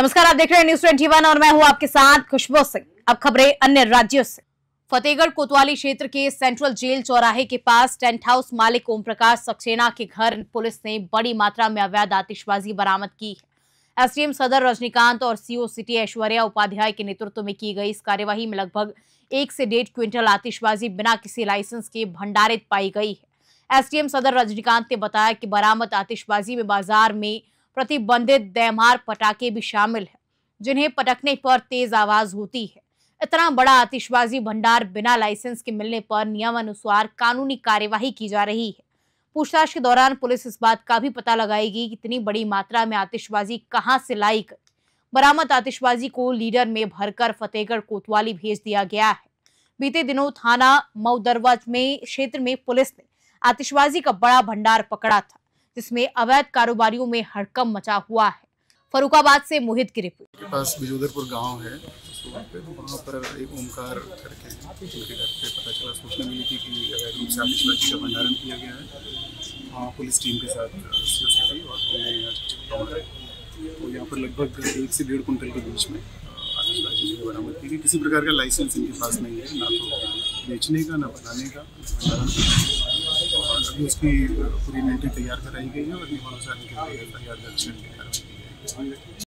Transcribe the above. नमस्कार, आप देख रहे हैं न्यूज़ 21 और मैं हूं आपके साथ खुशबू सिंह। अब खबरें अन्य राज्यों से। फतेहगढ़ कोतवाली क्षेत्र के सेंट्रल जेल चौराहे के पास टेंट हाउस मालिक ओम प्रकाश सक्सेना के घर पुलिस ने बड़ी मात्रा में अवैध आतिशबाजी बरामद की है। SDM सदर रजनीकांत और CO सिटी ऐश्वर्या उपाध्याय के नेतृत्व में की गई इस कार्यवाही में लगभग 1 से 1.5 क्विंटल आतिशबाजी बिना किसी लाइसेंस के भंडारित पाई गई है। SDM सदर रजनीकांत ने बताया कि बरामद आतिशबाजी में बाजार में प्रतिबंधित डेमार पटाखे भी शामिल हैं, जिन्हें पटकने पर तेज आवाज होती है। इतना बड़ा आतिशबाजी भंडार बिना लाइसेंस के मिलने पर नियमानुसार कानूनी कार्यवाही की जा रही है। पूछताछ के दौरान पुलिस इस बात का भी पता लगाएगी कि इतनी बड़ी मात्रा में आतिशबाजी कहां से लाई गई। बरामद आतिशबाजी को लीडर में भरकर फतेहगढ़ कोतवाली भेज दिया गया है। बीते दिनों थाना मऊदरवा में क्षेत्र में पुलिस ने आतिशबाजी का बड़ा भंडार पकड़ा था, जिसमें अवैध कारोबारियों में हड़कंप मचा हुआ है। फरुखाबाद से मोहित की रिपोर्ट। के पास बिजुदगरपुर गांव है, वहाँ पर एक ओमकार करके उनके घर पे पता चला, सूचना मिली थी कि अवैध रूप से आतिशबाजी का भंडारण किया गया है। वहाँ पुलिस टीम के साथ COCP और तो यहाँ पर लगभग 1 से 1.5 क्विंटल के बीच में आतिशबाजी बरामद की गई। किसी प्रकार का लाइसेंस इनके पास नहीं है, ना तो बेचने का ना बनाने का। अभी उसकी पूरी नीति तैयार कराई गई है और नियमानुसार इनके तैयार कर